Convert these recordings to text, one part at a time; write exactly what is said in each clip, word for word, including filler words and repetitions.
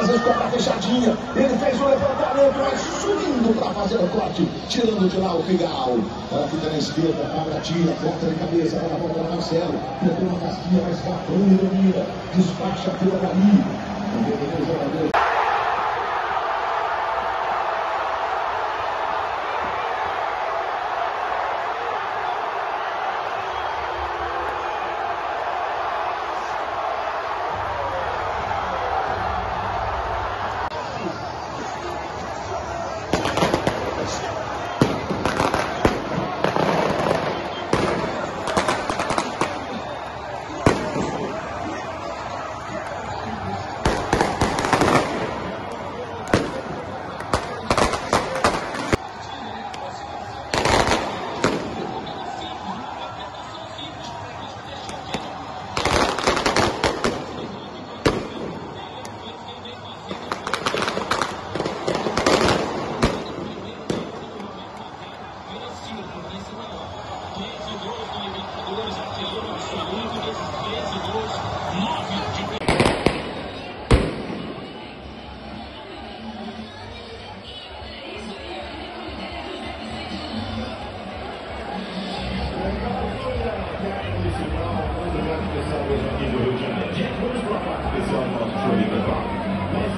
fazer o corte fechadinha. Ele fez o levantamento, mas subindo para fazer o corte, tirando de lá o Figal. Ela fica na esquerda, abra, tira, corta de cabeça, ela volta para Marcelo. Pegou uma casquinha, mas bateu e domina. Despacha por ali. O jogador.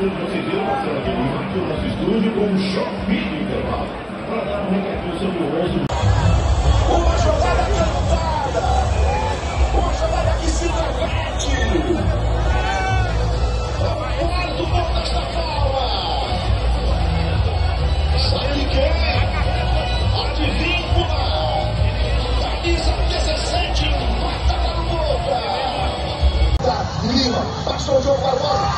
Você viu passando aqui no nosso estúdio com um choque de intervalo para dar um recadinho sobre o resto. Uma jogada cantada, uma jogada que se debate. A maior do mundo desta fala. Saiu de quem? A de vínculo. Camisa dezessete, matada no gol. Da Lima, passou o jogo para o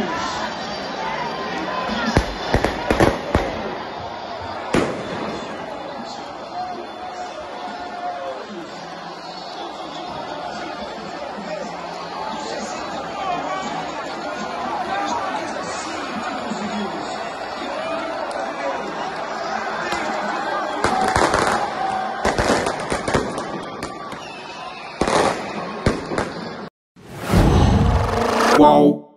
Martins. Wow.